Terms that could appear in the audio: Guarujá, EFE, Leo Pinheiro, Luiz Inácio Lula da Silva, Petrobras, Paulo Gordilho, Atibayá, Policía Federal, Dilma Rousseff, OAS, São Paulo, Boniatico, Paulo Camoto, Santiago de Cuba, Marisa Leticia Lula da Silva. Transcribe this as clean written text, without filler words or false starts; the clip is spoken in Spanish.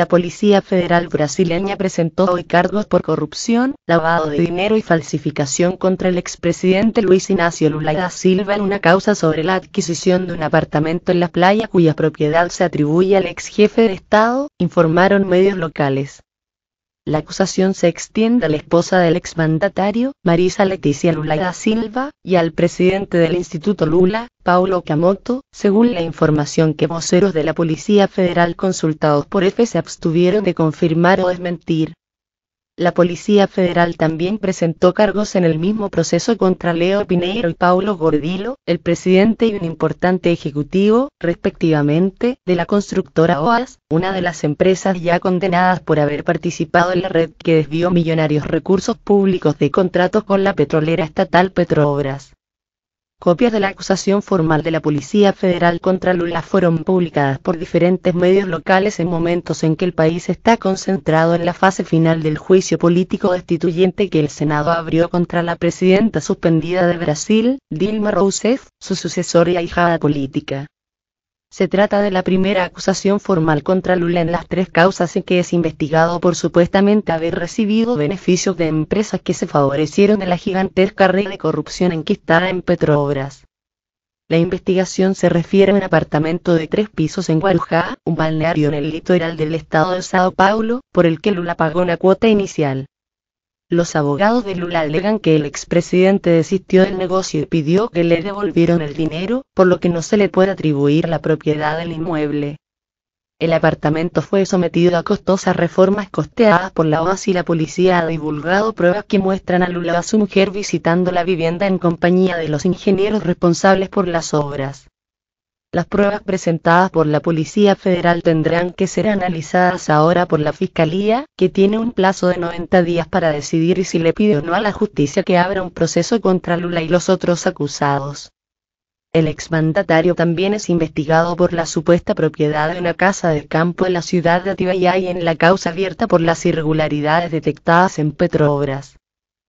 La Policía Federal brasileña presentó hoy cargos por corrupción, lavado de dinero y falsificación contra el expresidente Luiz Inácio Lula da Silva en una causa sobre la adquisición de un apartamento en la playa cuya propiedad se atribuye al ex jefe de Estado, informaron medios locales. La acusación se extiende a la esposa del exmandatario, Marisa Leticia Lula da Silva, y al presidente del Instituto Lula, Paulo Camoto, según la información que voceros de la Policía Federal consultados por EFE se abstuvieron de confirmar o desmentir. La Policía Federal también presentó cargos en el mismo proceso contra Leo Pinheiro y Paulo Gordilho, el presidente y un importante ejecutivo, respectivamente, de la constructora OAS, una de las empresas ya condenadas por haber participado en la red que desvió millonarios recursos públicos de contratos con la petrolera estatal Petrobras. Copias de la acusación formal de la Policía Federal contra Lula fueron publicadas por diferentes medios locales en momentos en que el país está concentrado en la fase final del juicio político destituyente que el Senado abrió contra la presidenta suspendida de Brasil, Dilma Rousseff, su sucesora y ahijada política. Se trata de la primera acusación formal contra Lula en las tres causas en que es investigado por supuestamente haber recibido beneficios de empresas que se favorecieron de la gigantesca red de corrupción enquistada en Petrobras. La investigación se refiere a un apartamento de 3 pisos en Guarujá, un balneario en el litoral del estado de São Paulo, por el que Lula pagó una cuota inicial. Los abogados de Lula alegan que el expresidente desistió del negocio y pidió que le devolvieran el dinero, por lo que no se le puede atribuir la propiedad del inmueble. El apartamento fue sometido a costosas reformas costeadas por la OAS y la policía ha divulgado pruebas que muestran a Lula y a su mujer visitando la vivienda en compañía de los ingenieros responsables por las obras. Las pruebas presentadas por la Policía Federal tendrán que ser analizadas ahora por la Fiscalía, que tiene un plazo de 90 días para decidir si le pide o no a la justicia que abra un proceso contra Lula y los otros acusados. El exmandatario también es investigado por la supuesta propiedad de una casa de campo en la ciudad de Atibayá y en la causa abierta por las irregularidades detectadas en Petrobras.